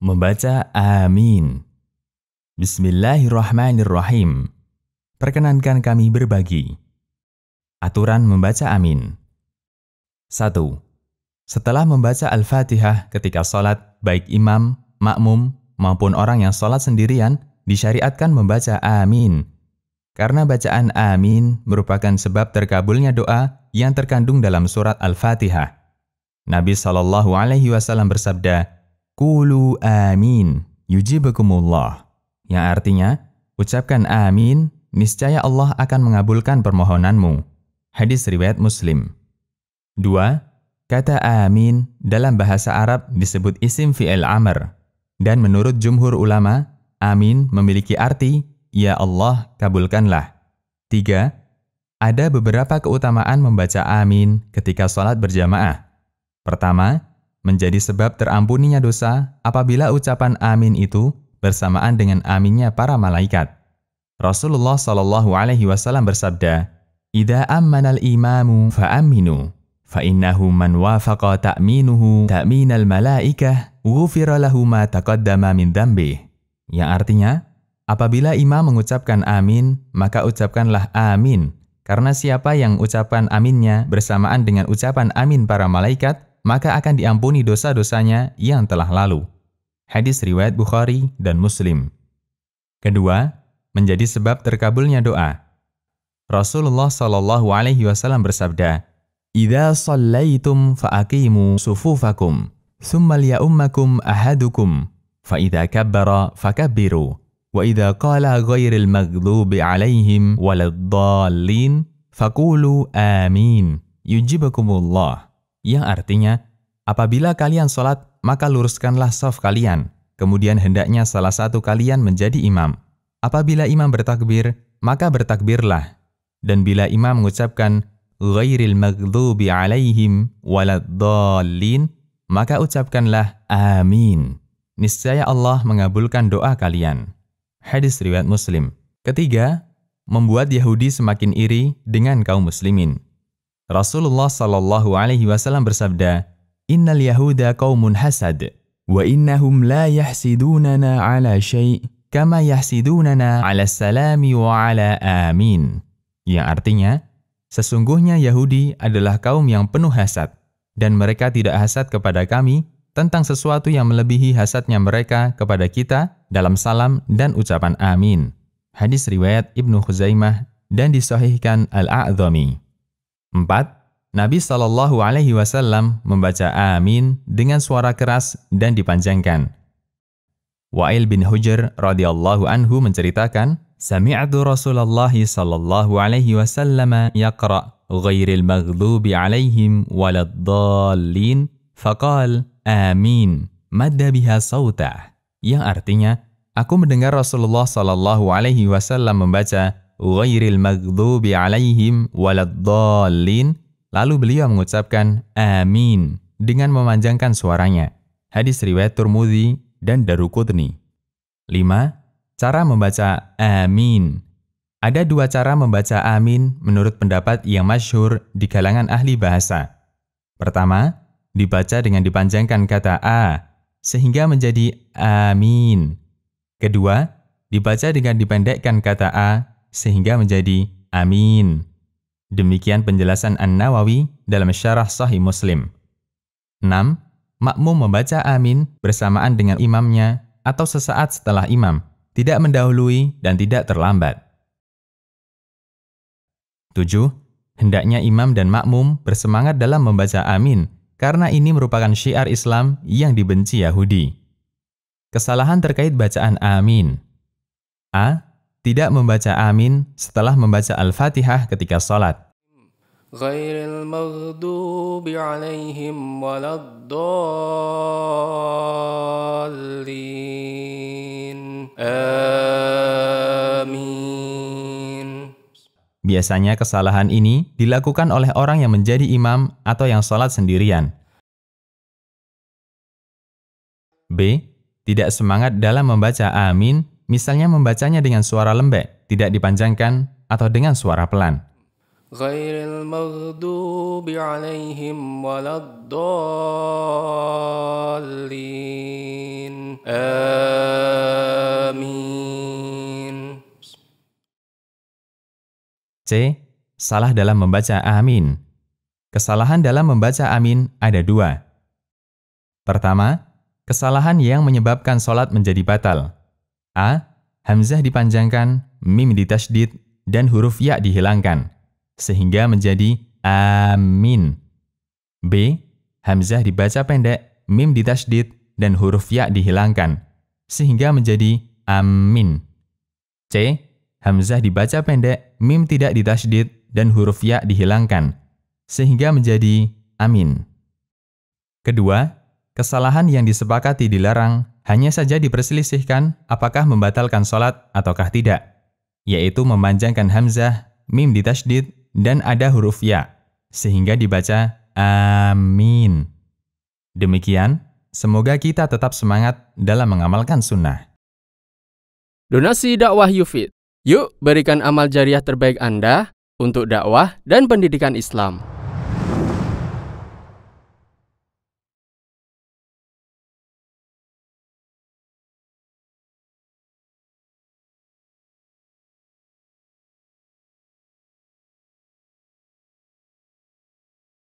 membaca Amin. Bismillahirrohmanirrohim. Perkenankan kami berbagi. Aturan membaca Amin. 1. Setelah membaca Al-Fatihah ketika sholat, baik imam, makmum, maupun orang yang sholat sendirian, disyariatkan membaca Amin. Karena bacaan Amin merupakan sebab terkabulnya doa yang terkandung dalam surat Al-Fatihah. Nabi SAW bersabda, "Qulu amin, yujibukumullah." Yang artinya, ucapkan amin, niscaya Allah akan mengabulkan permohonanmu. Hadis riwayat Muslim. 2. Kata amin dalam bahasa Arab disebut isim fi'il amr. Dan menurut jumhur ulama, amin memiliki arti, ya Allah, kabulkanlah. 3. Ada beberapa keutamaan membaca amin ketika sholat berjamaah. Pertama, menjadi sebab terampuninya dosa apabila ucapan amin itu bersamaan dengan aminnya para malaikat. Rasulullah SAW bersabda, "Idza ammanal imamu fa'aminu, fa'innahu man wafaqa ta'minuhu ta'minal malaikah ghufira lahu ma taqaddama min dzambih." Yang artinya, apabila imam mengucapkan amin, maka ucapkanlah amin, karena siapa yang ucapan aminnya bersamaan dengan ucapan amin para malaikat, maka akan diampuni dosa-dosanya yang telah lalu. Hadis riwayat Bukhari dan Muslim. 2. Menjadi sebab terkabulnya doa. Rasulullah SAW bersabda, "Idza shallaitum fa'aqimu sufufakum, tsumma liya'ummakum ahadukum, fa'idza kabbara fakabbiru, wa idza qala ghairil maghdubi 'alaihim waladdallin, faqulu amin, yujibukumullah." Yang artinya, apabila kalian sholat, maka luruskanlah shaf kalian, kemudian hendaknya salah satu kalian menjadi imam. Apabila imam bertakbir, maka bertakbirlah. Dan bila imam mengucapkan ghairil maghdubi 'alaihim waladdallin, maka ucapkanlah amin. Niscaya Allah mengabulkan doa kalian. Hadis riwayat Muslim. 3. Membuat Yahudi semakin iri dengan kaum muslimin. Rasulullah SAW bersabda, "Innal yahuda qaumun hasad, wa innahum la yahsidunana ala syai' kama yahsidunana ala salami wa ala amin." Yang artinya, sesungguhnya Yahudi adalah kaum yang penuh hasad, dan mereka tidak hasad kepada kami tentang sesuatu yang melebihi hasadnya mereka kepada kita dalam salam dan ucapan amin. Hadis riwayat Ibnu Khuzaimah dan disahihkan Al-A'dhami. 4. Nabi SAW membaca amin dengan suara keras dan dipanjangkan. Wa'il bin Hujr radhiyallahu anhu menceritakan, "Sami'tu Rasulullah SAW yaqra' ghairil maghdubi 'alaihim waladdallin, faqal amin, madda biha sawtah." Yang artinya, aku mendengar Rasulullah SAW membaca ghairil maghdubi 'alaihim waladdallin, lalu beliau mengucapkan amin dengan memanjangkan suaranya. Hadis riwayat Turmuzi dan Daru Kudni. 5. Cara membaca amin. Ada dua cara membaca amin menurut pendapat yang masyhur di kalangan ahli bahasa. Pertama, dibaca dengan dipanjangkan kata a sehingga menjadi amin. Kedua, dibaca dengan dipendekkan kata a sehingga menjadi amin. Demikian penjelasan An-Nawawi dalam syarah Sahih Muslim. 6. Makmum membaca amin bersamaan dengan imamnya atau sesaat setelah imam, tidak mendahului dan tidak terlambat. 7. Hendaknya imam dan makmum bersemangat dalam membaca amin, karena ini merupakan syiar Islam yang dibenci Yahudi. Kesalahan terkait bacaan amin. A. Tidak membaca amin setelah membaca Al-Fatihah ketika sholat. Ghairil maghdubi 'alaihim waladdallin. Amin. Biasanya kesalahan ini dilakukan oleh orang yang menjadi imam atau yang sholat sendirian. B. Tidak semangat dalam membaca amin, misalnya membacanya dengan suara lembek, tidak dipanjangkan, atau dengan suara pelan. غير المغضوب عليهم ولا الضالين آمين. C. Salah dalam membaca amin. Kesalahan dalam membaca amin ada dua. Pertama, kesalahan yang menyebabkan sholat menjadi batal. A. Hamzah dipanjangkan, mim ditasydid, dan huruf ya dihilangkan, sehingga menjadi amin. B. Hamzah dibaca pendek, mim ditasydid, dan huruf ya dihilangkan, sehingga menjadi amin. C. Hamzah dibaca pendek, mim tidak ditasydid, dan huruf ya dihilangkan, sehingga menjadi amin. Kedua, kesalahan yang disepakati dilarang, hanya saja diperselisihkan apakah membatalkan sholat ataukah tidak, yaitu memanjangkan hamzah, mim ditasydid, dan ada huruf ya, sehingga dibaca amin. Demikian, semoga kita tetap semangat dalam mengamalkan sunnah. Donasi dakwah Yufid. Yuk berikan amal jariah terbaik Anda untuk dakwah dan pendidikan Islam.